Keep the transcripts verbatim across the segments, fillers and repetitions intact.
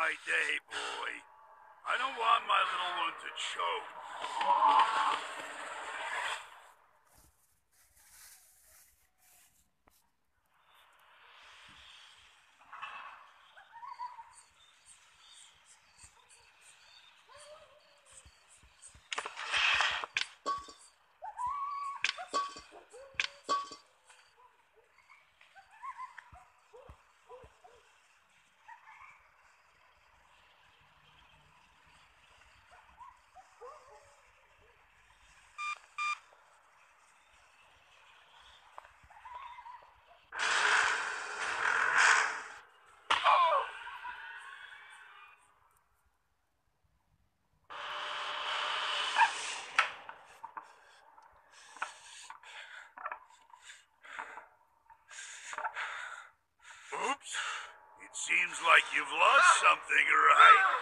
my day, boy. I don't want my little one to choke. Seems like you've lost something, right?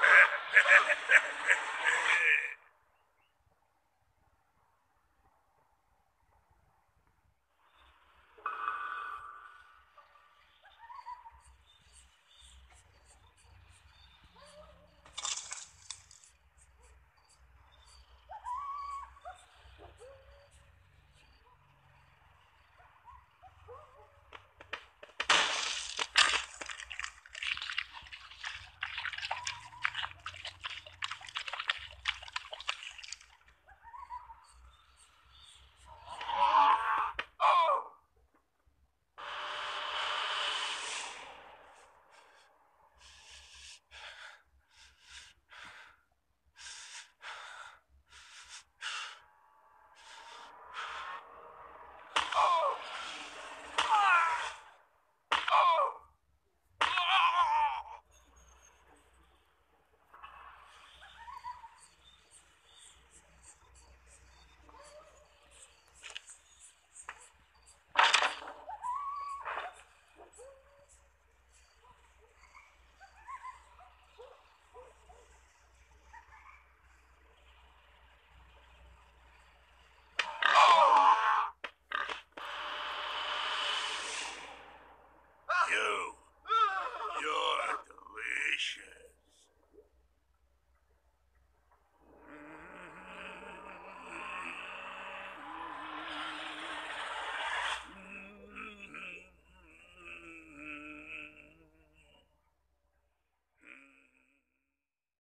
You, you're delicious.